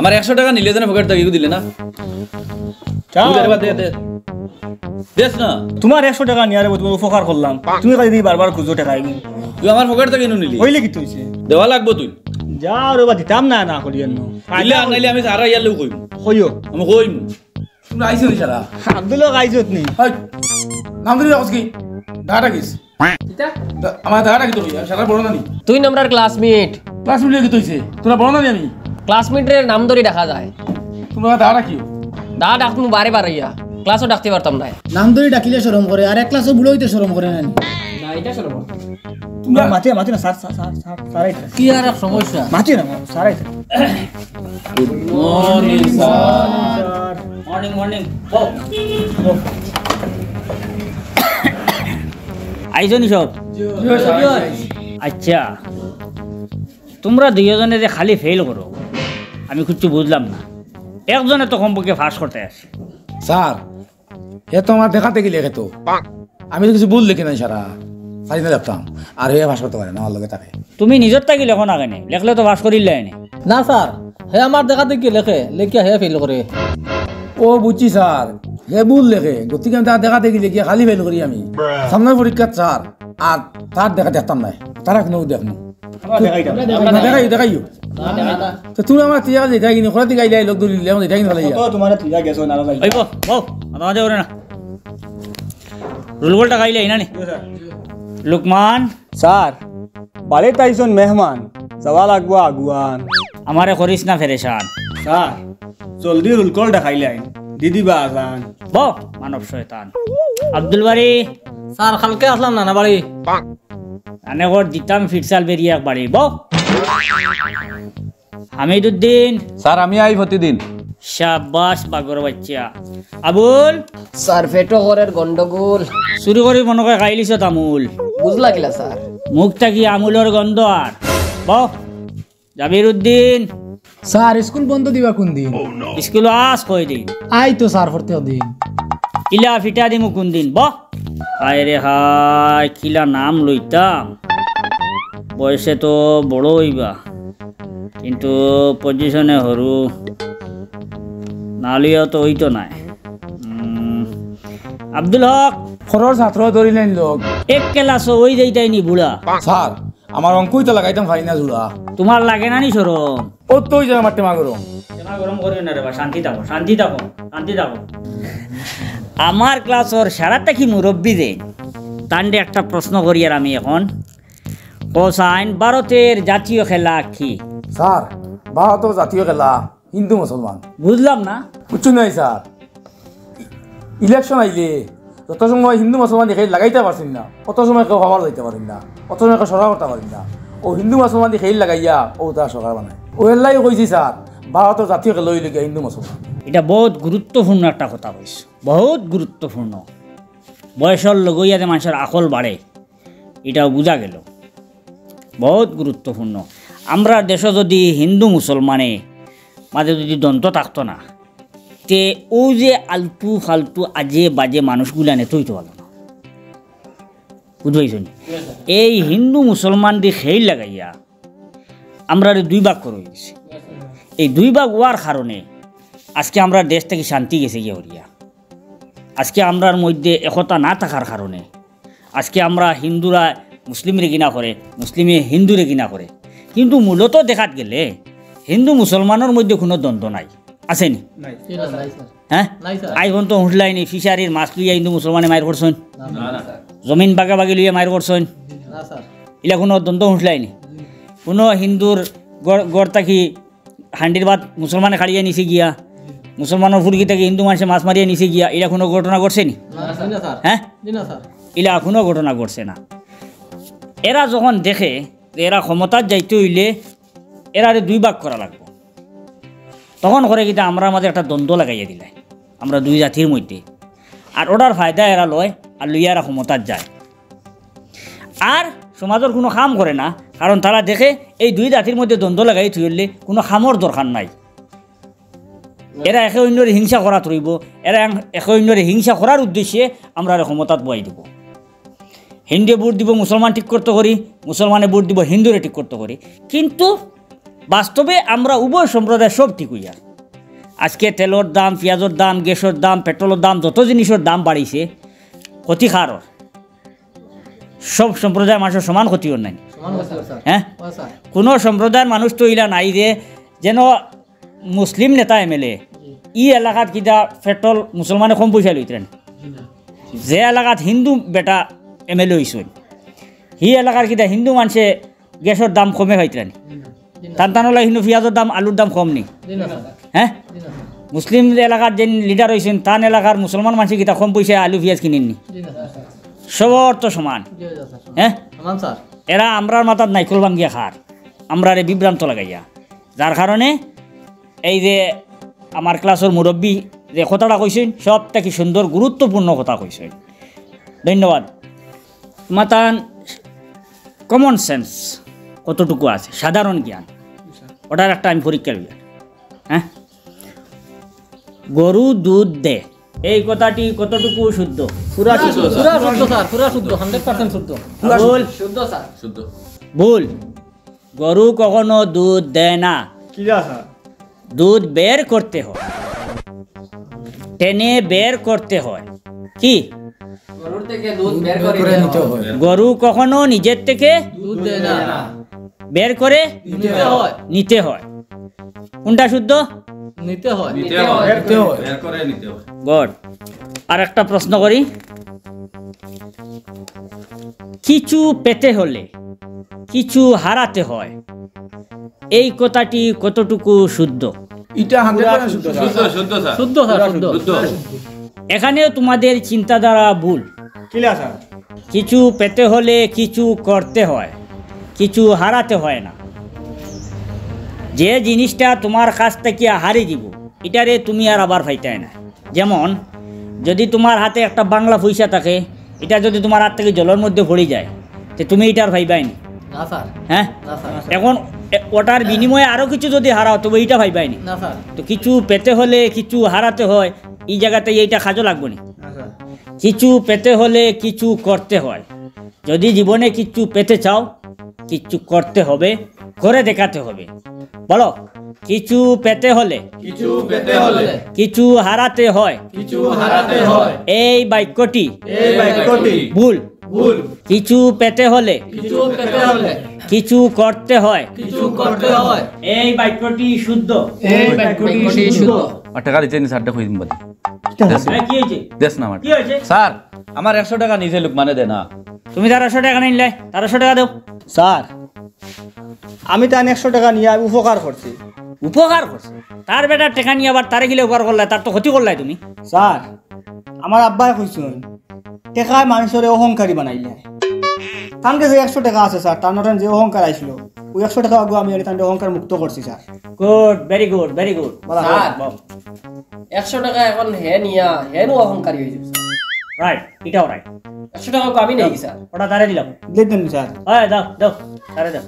আমার 100 টাকা নিলে জানা পকেট থেকে দিলে না চাও দেখ না তোমার 100 টাকা নিয়ে আরে তুমি উপকার করলাম তুমি কই দি বারবার খুঁজো টাকা আইনি তুই আমার পকেট থেকে নিলি কইলে কি তুইছে দেওয়া লাগবে তুই যাও রে বাতি দাম না না করিয়েন আইলে আইলে আমি সারা ইয়ালু কইব কইও আমি কইম তুমি আইছো নি সারা আব্দুল গাইজত নি হাই নামরি রাখছ কি ডাটা কিস এটা আমার ডাটা কি তুই সারা বড় না নি তুই নাম্বার ক্লাসমেট ক্লাসমেট কি তুইছে তোরা বড় না নি আমি ক্লাসমেট এর নাম ধরে দেখা যায় তোমরা ডাটা কি ডাটা ডাকমু বারে বারে ইয়া ক্লাসও ডাকতে পারতাম না নাম ধরে ডাকিলে শরম করে আর এক ক্লাসও ভুল হইতে শরম করে না না এটা শরম তোমরা মাঠে মাঠে না সার সারাই কি আর সমস্যা মাঠে না সারাই good morning sir morning morning গো আইজনি সব আচ্ছা তোমরা দুইজনে যে খালি ফেল করো আমি কিচ্ছু বুঝলাম না একজনে তো কমপক্ষে ফাঁস করতে আসে স্যার এ তো আমার দেখাতে গেলে খেত আমি তো কিছু ভুল দেখি নাই সারা সারি না দেখতাম আর হে ফাঁস করতে পারে না আমার লগে থাকে তুমি নিজের তাকে লেখো না কেন লেখলে তো ফাঁস করিল না স্যার হে আমার দেখাতে কি লেখে লেখিয়া হে ফেল করে ও বুঝছি স্যার হে ভুল লেখে গতিকে আমি তার দেখাতে গেলে কি খালি ফেল করি আমি সামনে পরীক্ষা স্যার আর তার দেখা দেখতাম না তারা কোনো দেখুন লুকমান স্যার বালে তাইছন মেহমান যাওয়া লাগবো আগুয়ান আমারে করিস না ফেরেশান স্যার জলদি রুল কল দেখাইলে আইন দিদি বা আজান বক মানব শয়তান আব্দুল বাড়ি স্যার কালকে আসলাম নানা বাড়ি আনেগর দিতাম ফিটসাল বেরিয়া বাড়ি বক হামিদউদ্দিন স্যার আমি আই প্রতিদিন শাবাশ বাগর বাচ্চা আবুল স্যার ফেটো ঘরের গন্ডগোল শুরু করি মনে করে গাইলিছ তামুল বুঝলা কিলা স্যার মুখটা কি আমুলের গন্ধ আর বক জাবিরউদ্দিন স্যার স্কুল বন্ধ দিবা কোন দিন স্কুল আস কই দিন আই তো স্যার পড়তে দিন কিলা ফিটা দিমু কোন দিন বক হায় রে হায় কিলা নাম লইতাম বয়সে তো বড় হইবা কিন্তু পজিশনে হরু নালিও তো ওই তো নাই আব্দুল হক ফরর ছাত্র ধরিলেন লোক এক ক্লাস ওই যাইতাই নি বুড়া স্যার আমার অঙ্কই তো লাগাইতাম ভাই না জুড়া তোমার লাগে না নি সরম ও তো ওই জায়গা মারতে মা গরম তেমা গরম করিও না রে বা শান্তি থাকো শান্তি থাকো শান্তি থাকো আমার ক্লাসর সারাটা কি মুরব্বী দে তান্ডে একটা প্রশ্ন করি আর আমি এখন কোসাইন ভারতের জাতীয় খেলা কি স্যার ভারতের জাতীয় খেলা হিন্দু মুসলমান বুঝলাম না বুঝছু নাই স্যার ইলেকশন আইলে যত সময় হিন্দু মুসলমান দেখে লাগাইতে পারছেন না অত সময় কেউ ভাবার যাইতে পারেন না অত সময় কেউ সরকার করতে পারেন না ও হিন্দু মুসলমান দেখে লাগাইয়া ও তার সরকার বানায় ও এলাই কইছি স্যার ভারতের জাতীয় খেলা ওই লেগে হিন্দু মুসলমান এটা বহুত গুরুত্বপূর্ণ একটা কথা কইছে বহুত গুরুত্বপূর্ণ বয়সর লগইয়াতে মানুষের আকল বাড়ে এটাও বোঝা গেল বহুত গুরুত্বপূর্ণ আমরা দেশ যদি হিন্দু মুসলমানে মাঝে যদি দন্ত থাকতো না তে ও যে আলতু ফালতু আজে বাজে মানুষগুলা নেতইতে পারল না বুঝবাইছ এই হিন্দু মুসলমান দিয়ে সেই লাগাইয়া আমরা দুই ভাগ করে গেছি এই দুই ভাগ হওয়ার কারণে আজকে আমরা দেশ থেকে শান্তি গেছে গিয়া আজকে আমরার মধ্যে একতা না থাকার কারণে আজকে আমরা হিন্দুরা মুসলিমরে ঘৃণা করে মুসলিমে হিন্দুরে ঘৃণা করে কিন্তু মূলত দেখাত গেলে হিন্দু মুসলমানের মধ্যে কোনো দ্বন্দ্ব নাই আছে নি হ্যাঁ আইন তো হুঁটলাই নি ফিশারির মাছ লুইয়া হিন্দু মুসলমানে মায়ের করছেন জমিন বাগাবাগি লুইয়া মায়ের করছেন এগুলা কোনো দ্বন্দ্ব হুঁটলাই নি কোনো হিন্দুর গড় তাকি হান্ডির বাদ মুসলমানে খাড়িয়ে নিছে গিয়া মুসলমানের ফুলকি থেকে হিন্দু মানুষে মাছ মারিয়ে নিচে গিয়া এরা কোনো ঘটনা ঘটছে নি হ্যাঁ এরা কোনো ঘটনা ঘটছে না এরা যখন দেখে এরা ক্ষমতার যাইতে হইলে এরা দুই ভাগ করা লাগবে তখন করে কিন্তু আমরা আমাদের একটা দ্বন্দ্ব লাগাইয়া দিলে আমরা দুই জাতির মধ্যে আর ওটার ফায়দা এরা লয় আর লইয়া এরা ক্ষমতার যায় আর সমাজের কোনো কাম করে না কারণ তারা দেখে এই দুই জাতির মধ্যে দ্বন্দ্ব লাগাই থইলে কোনো কামর দরকার নাই এরা একে অন্যরে হিংসা করা ধরব এরা একে অন্যরে হিংসা করার উদ্দেশ্যে আমরা ক্ষমতাত বহাই দিব হিন্দুয়ে ভোট দিব মুসলমান ঠিক করতে করি মুসলমানে ভোট দিব হিন্দুরে ঠিক করতে করি কিন্তু বাস্তবে আমরা উভয় সম্প্রদায় সব ঠিক হইয়া আজকে তেলের দাম, পেঁয়াজের দাম, গ্যাসের দাম, পেট্রোলের দাম, যত জিনিসের দাম বাড়িছে, ক্ষতিকারক সব সম্প্রদায়ের মানুষের সমান ক্ষতিও নাই। হ্যাঁ, কোনো সম্প্রদায়ের মানুষ তো ইলা নাই যে যেন মুসলিম নেতা MLA ই এলাকাত কিনা পেট্রোল মুসলমানে কম পয়সা লইতেন, যে এলাকাত হিন্দু বেটা MLA হয়েছেন সেই এলাকার কিনা হিন্দু মানুষে গ্যাসের দাম কমে হইতেন, তান তানোলা হিন্দু পেঁয়াজের দাম, আলুর দাম কম নেই। হ্যাঁ, মুসলিম এলাকার যে লিডার হয়েছেন তান এলাকার মুসলমান মানুষ কিনা কম পয়সা আলু পেঁয়াজ কিনেননি, সবর তো সমান। হ্যাঁ, এরা আমরার মাথার নাইকল ভাঙ্গিয়া খার, আমরা রে বিভ্রান্ত লাগাইয়া, যার কারণে এই যে আমার ক্লাসের মুরব্বী যে কথাটা কইছেন সবটা কি সুন্দর গুরুত্বপূর্ণ কথা কইছেন, ধন্যবাদ। মাতান কমন সেন্স কতটুকু আছে, সাধারণ জ্ঞান, ওটার একটা আমি পরীক্ষা দিই। হ্যাঁ, গরু দুধ দে এই কথাটি কতটুকু শুদ্ধ? পুরা শুদ্ধ স্যার, পুরা শুদ্ধ, 100% শুদ্ধ। ভুল শুদ্ধ স্যার, শুদ্ধ ভুল। গরু কখনো দুধ দেয় না, কি স্যার? দুধ বের করতে হয়, টেনে বের করতে হয়, কি গরুর থেকে দুধ বের করে নিতে হয়। গরু কখনো নিজের থেকে দুধ দেয় না, বের করে নিতে হয়, নিতে হয়। কোনটা শুদ্ধ? নিতে হয়, নিতে হয়, বের করে নিতে হয়। গুড। আর একটা প্রশ্ন করি, কিছু পেতে হলে কিছু হারাতে হয় এই কথাটি কতটুকু শুদ্ধ? এটা 100% শুদ্ধ স্যার, শুদ্ধ স্যার, শুদ্ধ স্যার, শুদ্ধ। এখানেও তোমাদের চিন্তাধারা ভুল, কি স্যার? কিছু পেতে হলে কিছু করতে হয়, কিছু হারাতে হয় না। যে জিনিসটা তোমার কাছ থেকে হারিয়ে দিব এটারে তুমি আর আবার পাইতাই না। যেমন যদি তোমার হাতে একটা বাংলা পয়সা থাকে, এটা যদি তোমার হাত থেকে জলের মধ্যে পড়ে যায় তো তুমি এটার ভাইবাই নি। হ্যাঁ, এখন ওটার বিনিময়ে আরও কিছু যদি হারাও তবে এইটা ভাইবাই নি। তো কিছু পেতে হলে কিছু হারাতে হয়, এই জায়গাতে এইটা কাজও লাগবে না। কিছু পেতে হলে কিছু করতে হয়, যদি জীবনে কিছু পেতে চাও কিছু করতে হবে, করে দেখাতে হবে। বলো, কিছু পেতে হলে কিছু পেতে হলে কিছু হারাতে হয়, কিছু হারাতে হয়, এই বাক্যটি, এই বাক্যটি ভুল, ভুল। কিছু পেতে হলে কিছু পেতে হলে কিছু করতে হয়, কিছু করতে হয়, এই বাক্যটি শুদ্ধ, এই বাক্যটি শুদ্ধ। টাকা দিতে নি স্যারটা কইম বলি, কি হইছে দেশ না আমার, কি হইছে স্যার? আমার 100 টাকা নিজে লোক মানে দে না, তুমি তার 100 টাকা নিলে তার 100 টাকা দাও স্যার। আমি তার 100 টাকা নিয়ে উপকার করছি, উপকার করছি, তার বেটা টাকা নিয়ে আবার তারে গিলে উপকার করলাই, তার তো ক্ষতি করলাই তুমি স্যার। আমার আব্বাই কইছেন টাকায় মানুষের অহংকারী বানাইলে, তানকে যে 100 টাকা আছে স্যার, তার নতুন যে অহংকার আইছিল ওই 100 টাকা আগে আমি তার অহংকার মুক্ত করছি sir. Good, very good, very good sir. 100 টাকা এখন হে নিয়া হেন অহংকারী হইছে রাইট, এটাও রাইট। 100 টাকা আমি নেই স্যার, ওটা তারে দিলাম, দিয়ে দেন স্যার। হ্যাঁ, দাও দাও তারে দাও,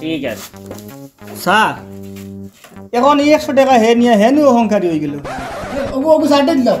ঠিক আছে স্যার। এখন এই 100 টাকা হে নিয়ে হেন অহংকারী হয়ে গেল, ওগো ওগো সাড়ে দিলাম।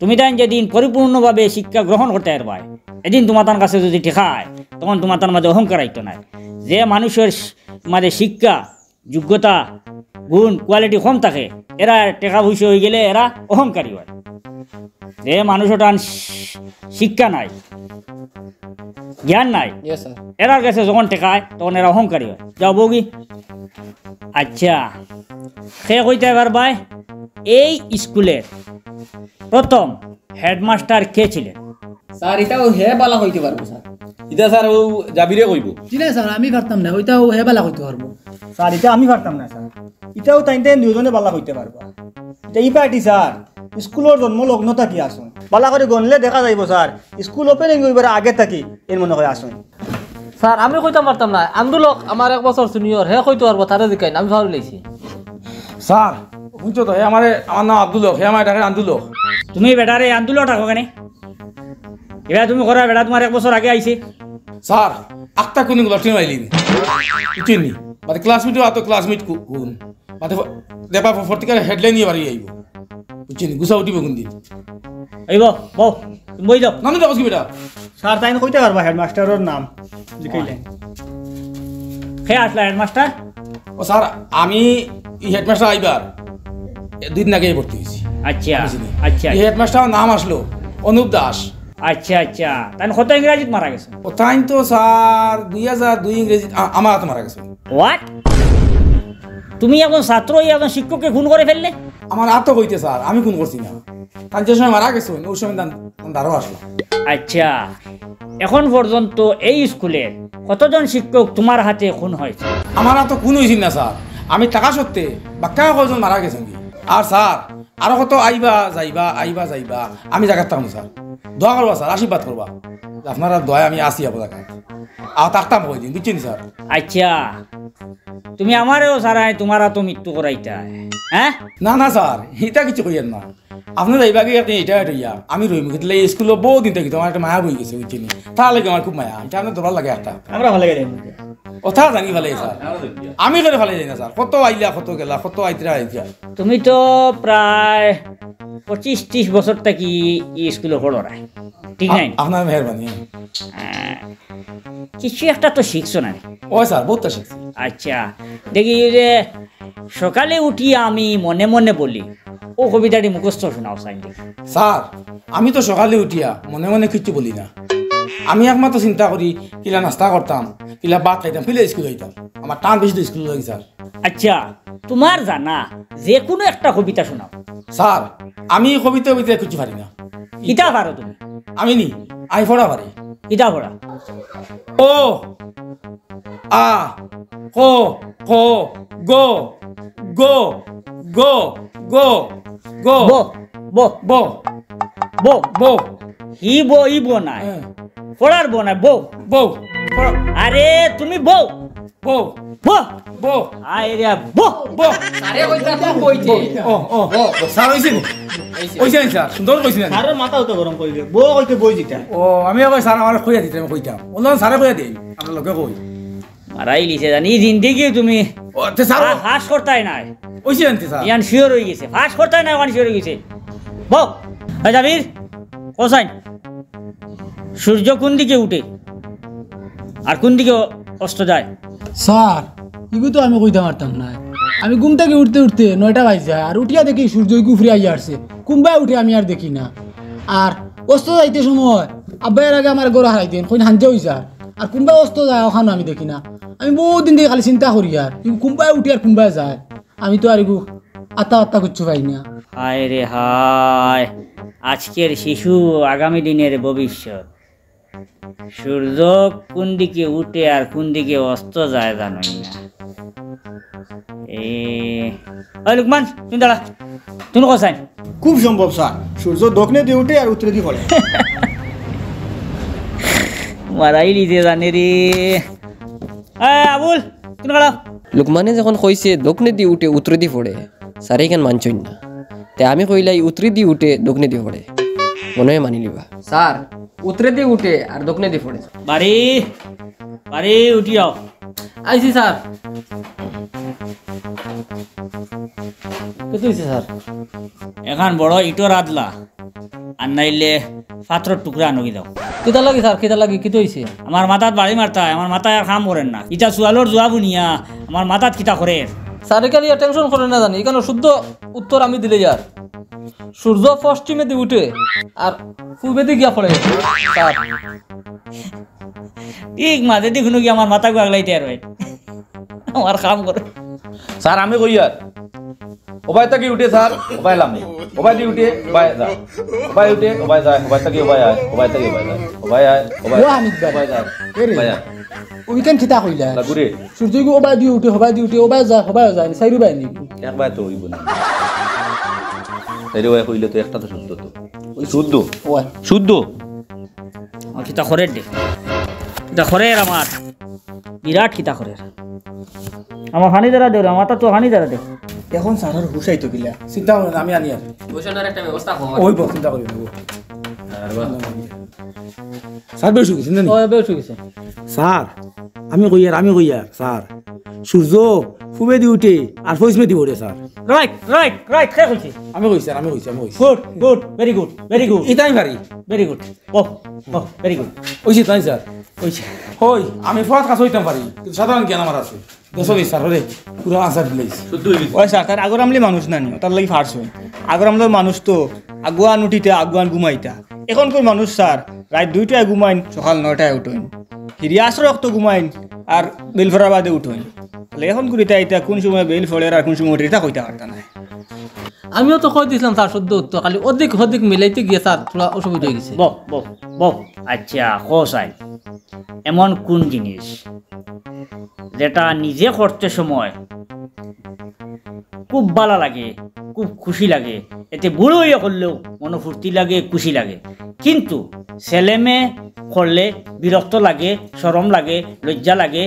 তুমি তাই যেদিন পরিপূর্ণভাবে শিক্ষা গ্রহণ করতে পারবাই, এদিন তোমার তার কাছে যদি ঠেকায় তখন তোমার তার মাঝে অহংকার আইতো না। যে মানুষের মাঝে শিক্ষা, যোগ্যতা, গুণ, কোয়ালিটি কম থাকে, এরা টেকা ভুষি হয়ে গেলে এরা অহংকারী হয়। যে মানুষটা শিক্ষা নাই, জ্ঞান নাই, এরার কাছে যখন টেকায় তখন এরা অহংকারী হয়। যাও বৌগি। আচ্ছা, সে কইতে পারবাই এই স্কুলের প্রথম হেডমাস্টার কে ছিলেন? স্যার, এটাও হে বালা কইতে পারবো স্যার। এটা স্যার ও জাবিরে কইব, ঠিক আছে স্যার? আমি পারতাম না, ওইটাও হে বালা কইতে পারবো স্যার। এটা আমি পারতাম না স্যার, এটাও তাই তাই দুজনে বালা কইতে পারবো। এটা ই পার্টি স্যার, স্কুলের জন্মলগ্নতা কি আসুন বালা করে গণলে দেখা যাইব স্যার, স্কুল ওপেনিং হইবার আগে থাকি এর মনে হয় আসুন স্যার। আমি কইতাম পারতাম না, আন্দোলক আমার 1 বছর সিনিয়র, হে কইতে পারবো, তারে জিকাই না, আমি ভালো লেগেছি। স্যার শুনছো তো, আমার নাম আব্দুল হক, হে আমার ডাকে আন্দুল। তুমি বেটারে আন্দুল থাকো কেন? এবার তুমি ঘরে বেটা তোমার এক বছর আগে আইসি স্যার। আক্তা কোন লটনি আইলিনি চিনি মানে ক্লাসমেট আত ক্লাসমেট কোন মানে দেবা ফর্তিকার হেডলাইন নিয়ে বাড়ি আইব চিনি গুসা উঠিব কোন দিন আইব বউ তুমি বই যাও। নাম দাও কি বেটা স্যার তাই কইতে পারবা হেডমাস্টারের নাম লিখাইলে হে আসলা হেডমাস্টার। ও স্যার আমি হেডমাস্টার আইবার দুই দিন আগে ভর্তি হয়েছি। আচ্ছা আচ্ছা হেডমাস্টার নাম আসলো অনুপ দাস। আচ্ছা আচ্ছা তাই কত ইংরেজিত মারা গেছে? ও তাই তো স্যার 2002 ইংরেজি আমার হাতে মারা গেছে। হোয়াট? তুমি এখন ছাত্র এখন শিক্ষককে খুন করে ফেললে? আমার হাত তো কইতে স্যার আমি খুন করছি না, তাই যে সময় মারা গেছে ওই সময় দাঁড়ো আসলো। আচ্ছা এখন পর্যন্ত এই স্কুলে কতজন শিক্ষক তোমার হাতে খুন হয়েছে? আমার হাতে খুন হয়েছি না স্যার, আমি টাকা সত্ত্বে বাক্কা কজন মারা গেছেন। আর স্যার আরো কত আইবা যাইবা আইবা যাইবা, আমি জায়গার থাকবো স্যার, দোয়া করবা স্যার, আশীর্বাদ করবা আপনারা দয়া, আমি আসি আপনার কাছে আর থাকতাম কয়দিন বুঝছেন স্যার। আচ্ছা তুমি আমারও সারাই তোমারা তো মৃত্যু করাইতা? হ্যাঁ না না স্যার এটা কিছু কইয়েন না, আপনার এইবার আপনি এটা হইয়া আমি রইম গেলে স্কুলে বহু দিন থাকি, আমার একটা মায়া বই গেছে বুঝছেন, তার লাগে আমার খুব মায়া, এটা আপনার দরবার লাগে একটা আমরা ভালো লাগে কথা জানি ভালো স্যার, আমি করে ভালো যাই না স্যার। কত আইলা কত গেলা কত আইতরা আইতা, তুমি তো প্রায় 25-30 বছর থাকি এই স্কুলে পড়ো রায়, ঠিক নাই? আপনার মেহরবানি কিছু একটা তো শিখছো না? ও স্যার বহুত শিখছি। আচ্ছা দেখি যে সকালে উঠি আমি মনে মনে বলি, ও কবিতাটি মুখস্থ শোনাও স্যার। আমি তো সকালে উঠিয়া মনে মনে কিচ্ছু বলি না, আমি একমাত্র চিন্তা করি কিলা নাস্তা করতাম কিলা ভাত খাইতাম কিলা স্কুল যাইতাম, আমার টান বেশি তো স্কুল লাগে স্যার। আচ্ছা তোমার জানা যে কোনো একটা কবিতা শোনাও স্যার। আমি কবিতা কবিতা কিছু পারি না। ইটা পারো তুমি? আমি নি আই পড়া পারি। ইটা পড়া? ও আ কো কো গো গো গো গো গো বো বো বো বো ই বো ই বো না পড়ার বো না বো বো। আরে তুমি বো বো বো বো আইরা বো বো। আরে কইতা তো কইতে ও ও ও স্যার হইছে হইছে স্যার সুন্দর কইছেন স্যার, মাথা তো গরম কইলে বো কইতে বই দিতা। ও আমি কই স্যার আমার কইয়া দিতাম কইতাম ওন স্যার কইয়া দেই আমার লগে কই মারাই লিছে জানি জিন্দেগি তুমি ও তে স্যার হাস করতাই না হইছে আনতে স্যার ইয়ান শিওর হই গেছে হাস করতাই না ওখানে শিওর হই গেছে বো। আই জাবির কোসাইন সূর্য কোন দিকে উঠে আর কোন দিকে অস্ত যায়? স্যার ইগু তো আমি কইতে পারতাম না, আমি ঘুম থেকে উঠতে উঠতে 9টা বাজে আর উঠিয়া দেখি সূর্য ঘুরে আইয়া আসছে, কুম্বায় উঠে আমি আর দেখি না। আর অস্ত যাইতে সময় আব্বাইয়ের আগে আমার গরু হারাই দেন কই হানজা হই যায় আর কুম্বায় অস্ত যায় ওখানে আমি দেখি না। আমি বহুদিন থেকে খালি চিন্তা করি আর কুম্বায় উঠি আর কুম্বায় যায়, আমি তো আর ইগু আত্মা আত্মা কিচ্ছু পাই না। হায় রে হায়, আজকের শিশু আগামী দিনের ভবিষ্যৎ। সূর্য কোন দিকে উঠে আর কোন দিকে অস্ত যায় জানো না? এই লুকমান তুমি দাঁড়া, তুমি কোথায়? খুব সম্ভব স্যার সূর্য দক্ষিণে দিয়ে উঠে আর উত্তরে দিয়ে পড়ে। মারাই লিতে জানে রে। আবুল তুমি দাঁড়াও। লুকমানে যখন কইছে দক্ষিণে দিয়ে উঠে উত্তরে দিয়ে পড়ে, স্যার এখান মানছই না, তাই আমি কইলাই উত্তরে দিয়ে উঠে দক্ষিণে দিয়ে পড়ে, মনে হয় মানি লিবা। স্যার উত্তরে দিয়ে উঠে আর দক্ষিণে দিয়ে পড়ে। বাড়ি বাড়ি উঠি যাও। আইছি স্যার। কত হইছে স্যার? এখন বড় ইটোর আদলা আর নাইলে পাত্র টুকরা নগি দাও। কিতা লাগে স্যার কিতা লাগে? কিতো হইছে? আমার মাথাত বাড়ি মারতা, আমার মাথায় আর কাম করেন না, ইটা চুয়ালোর জোয়া বুনিয়া আমার মাথাত কিতা করে স্যার? এখানে টেনশন করেন না জানি, এখানে শুদ্ধ উত্তর আমি দিলে আর সূর্য পশ্চিমে দিয়ে উঠে আর পূর্বে দিয়ে গিয়া পড়ে। ঠিক মাঝে দিয়ে শুনো গিয়ে আমার মাথা আগলাইতে আর ভাই আমার কাম করে স্যার। আমি কই আর ওবাই তাকে উঠে স্যার ওবাই লামে ওবাই দিয়ে উঠে ওবাই যায় ওবাই উঠে ওবাই যায় ওবাই তাকে ওবাই আয় ওবাই তাকে ওবাই যায় ওবাই আয় ওবাই ওবাই যায় ওবাই আয়। ওইখান খিতা কইলা লাগুরে সূর্য গো ওবাই দিয়ে উঠে ওবাই দিয়ে উঠে ওবাই যায় ওবাই যায় সাইরু বাই নি একবার তো হইব না এরও কইলে তো একটা তো শুদ্ধ তো ওই শুদ্ধ ও শুদ্ধ আর কিতা করে দে কিতা করে আমার বিরাট কিতা করে আমার হানি দ্বারা দে আমার তো হানি দ্বারা দে এখন সারার হুশাই তো গিলা চিন্তা করো না আমি আনি আর ওইশনের একটা ব্যবস্থা করব ওই বল চিন্তা করি না আর বাবা স্যার বেশু কিছু না ওই বেশু কিছু স্যার আমি কইয়ার স্যার সূর্য ফুবে দি উঠে আর ফয়সমে দি ওরে স্যার রাইট কে কইছি আমি কইছি গুড ভেরি গুড ইতাই ভারি ভেরি গুড ওহ ভেরি গুড ওইছি তাই স্যার ওইছি হই আমি ফট কাজ হইতাম পারি কিন্তু সাধারণ জ্ঞান আমার আছে দসবি স্যার রে পুরো আসার দিলেই শুদ্ধ হইবি ওই স্যার তার আগর আমলি মানুষ না নিও তার লাগি ফার্স হই আগর আমলার মানুষ তো আগুয়া নুটিতে আগুয়ান ঘুমাইতা এখন কই মানুষ স্যার রাত 2টায় ঘুমাইন সকাল 9টায় উঠইন হিরিয়াস রক্ত ঘুমাইন আর বেলফরা বাদে উঠইন তাহলে এখন করিতে আইতা কোন সময় বেল ফড়ে আর কোন সময় উঠিতা কইতা পারতা না আমিও তো কই দিছিলাম স্যার শুদ্ধ উত্তর খালি অধিক মিলাইতে গিয়ে স্যার পুরো অসুবিধা হই গেছে বক আচ্ছা কোসাই এমন কোন জিনিস যেটা নিজে করতে সময় খুব ভালো লাগে খুব খুশি লাগে এতে বুড়ো হইয়া করলেও মন ফুর্তি লাগে খুশি লাগে কিন্তু ছেলে মেয়ে করলে বিরক্ত লাগে শরম লাগে লজ্জা লাগে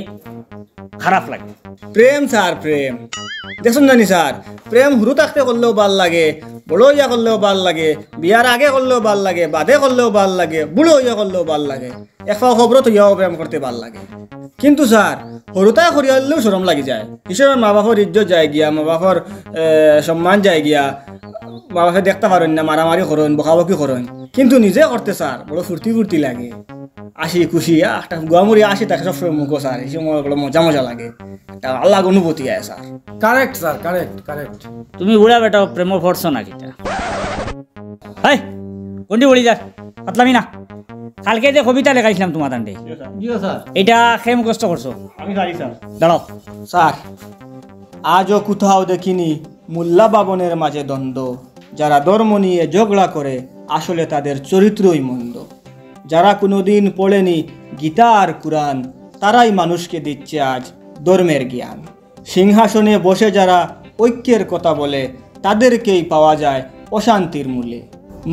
খারাপ লাগে প্রেম স্যার প্রেম দেখুন জানি স্যার প্রেম হুরু থাকতে করলেও ভাল লাগে বড়ো হইয়া করলেও ভাল লাগে বিয়ার আগে করলেও ভাল লাগে বাদে করলেও ভাল লাগে বুড়ো হইয়া করলেও ভাল লাগে এফা খবরত হইয়াও প্রেম করতে ভাল লাগে কিন্তু স্যার সরুতা করিয়া হলেও শরম লাগি যায় হিসেবে মা বাপর ইজ্জত যায় গিয়া মা বাপর সম্মান যায় গিয়া মা বাপে দেখতে পারেন না মারামারি করেন বকাবকি করেন কিন্তু নিজে করতে স্যার বড়ো ফুর্তি লাগে আসি খুশি একটা গুয়ামুড়ি আসি তাকে সবসময় মুখো স্যার এই সময় বড়ো মজা লাগে একটা আল্লাহ অনুভূতি আয় স্যার কারেক্ট তুমি উড়া বেটা প্রেম ফর্স নাকি হাই কোনটি উড়ি যা পাতলামি না কালকে যে কবিতা লেখাইছিলাম তোমার দান্ডে এটা খেয়ে মুখস্থ করছো দাঁড়াও স্যার আজও কোথাও দেখিনি মোল্লা বাবনের মাঝে দ্বন্দ্ব যারা ধর্ম নিয়ে ঝগড়া করে আসলে তাদের চরিত্রই মন্দ যারা কোনোদিন পড়েনি গীতা আর কুরআন তারাই মানুষকে দিচ্ছে আজ ধর্মের জ্ঞান সিংহাসনে বসে যারা ঐক্যের কথা বলে তাদেরকেই পাওয়া যায় অশান্তির মূলে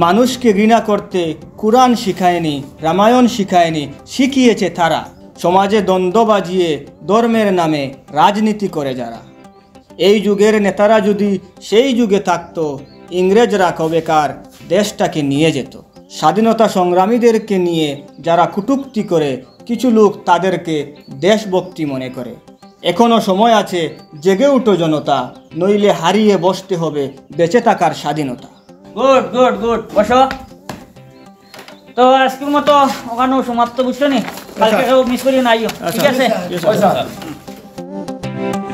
মানুষকে ঘৃণা করতে কুরআন শিখায়নি রামায়ণ শিখায়নি শিখিয়েছে তারা সমাজে দ্বন্দ্ব বাজিয়ে ধর্মের নামে রাজনীতি করে যারা এই যুগের নেতারা যদি সেই যুগে থাকত ইংরেজরা কবেকার দেশটাকে নিয়ে যেত স্বাধীনতা সংগ্রামীদেরকে নিয়ে যারা কটূক্তি করে কিছু লোক তাদেরকে দেশভক্তি মনে করে এখনও সময় আছে জেগে উঠো জনতা নইলে হারিয়ে বসতে হবে বেঁচে থাকার স্বাধীনতা গুড বসো তো আজকের মতো ওখানেও সমাপ্ত বুঝছো নি কালকে মিস করি না আইও ঠিক আছে